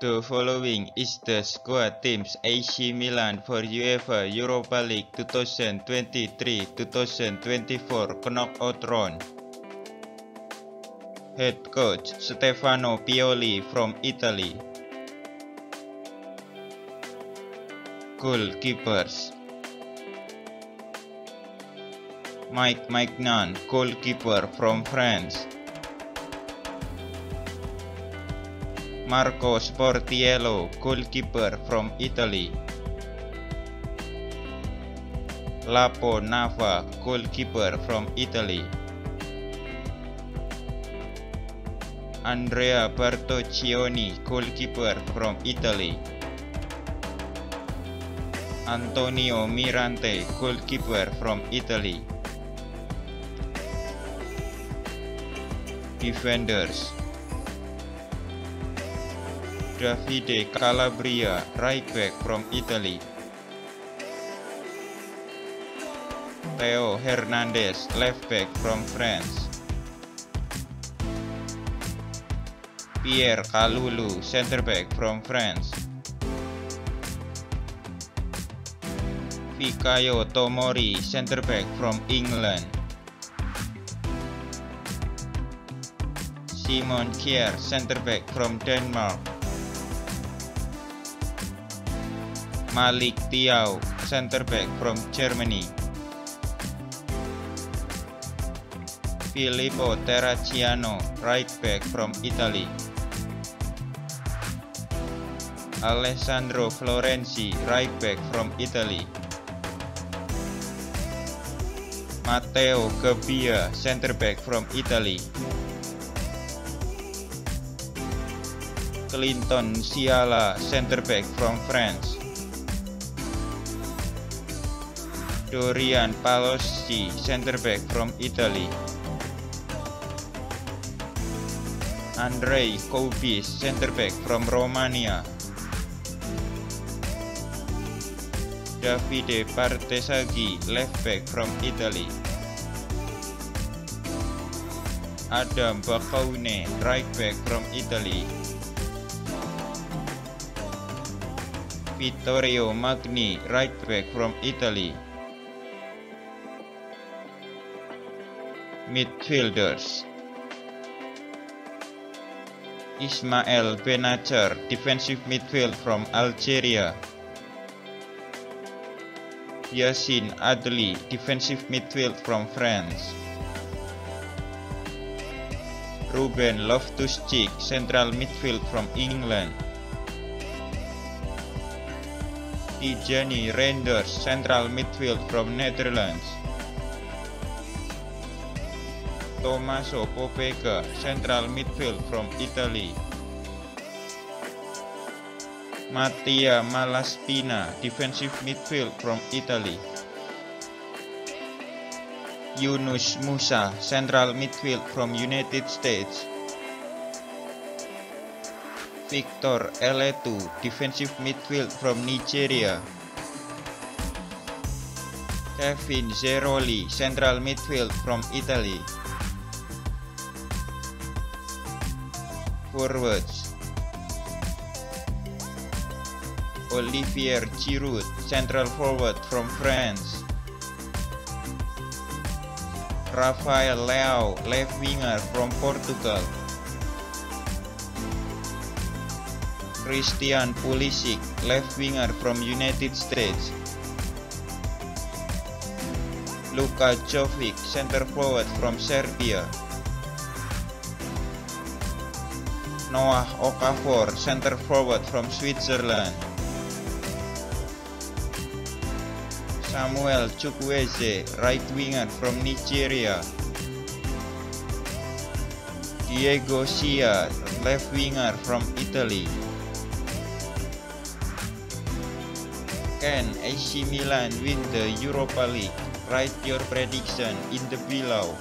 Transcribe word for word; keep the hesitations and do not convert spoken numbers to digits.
The following is the squad teams A C Milan for UEFA Europa League twenty twenty-three twenty twenty-four knockout round. Head coach Stefano Pioli from Italy. Goalkeepers: Mike Maignan, goalkeeper from France. Marco Sportiello, goalkeeper from Italy. Lapo Nava, goalkeeper from Italy. Andrea Bartoccioni, goalkeeper from Italy. Antonio Mirante, goalkeeper from Italy. Defenders: Davide Calabria, right back from Italy. Theo Hernandez, left back from France. Pierre Kalulu, center back from France. Fikayo Tomori, center back from England. Simon Kjaer, center back from Denmark. Malick Thiaw, center back from Germany. Filippo Terracciano, right back from Italy. Alessandro Florenzi, right back from Italy. Matteo Gabbia, center back from Italy. Clinton Nsiala, center back from France. Dorian Paloschi, center back from Italy. Andrei Coubis, center back from Romania. Davide Bartesaghi, left back from Italy. Adam Bakoune, right back from Italy. Vittorio Magni, right back from Italy. Midfielders: Ismael Bennacer, defensive midfield from Algeria. Yacine Adli, defensive midfield from France. Ruben Loftus-Cheek, central midfield from England. Tijjani Reijnders, central midfield from Netherlands. Tomasso Pobega, central midfield from Italy. Mattia Malaspina, defensive midfield from Italy. Yunus Musah, central midfield from United States. Victor Eletu, defensive midfield from Nigeria. Kevin Zeroli, central midfield from Italy. Forwards: Olivier Giroud, central forward from France. Rafael Leao, left winger from Portugal. Christian Pulisic, left winger from United States. Luka Jovic, center forward from Serbia. Noah Okafor, center forward from Switzerland. Samuel Chukwueze, right winger from Nigeria. Diego Sia, left winger from Italy. Can A C Milan win the Europa League? Write your prediction in the below.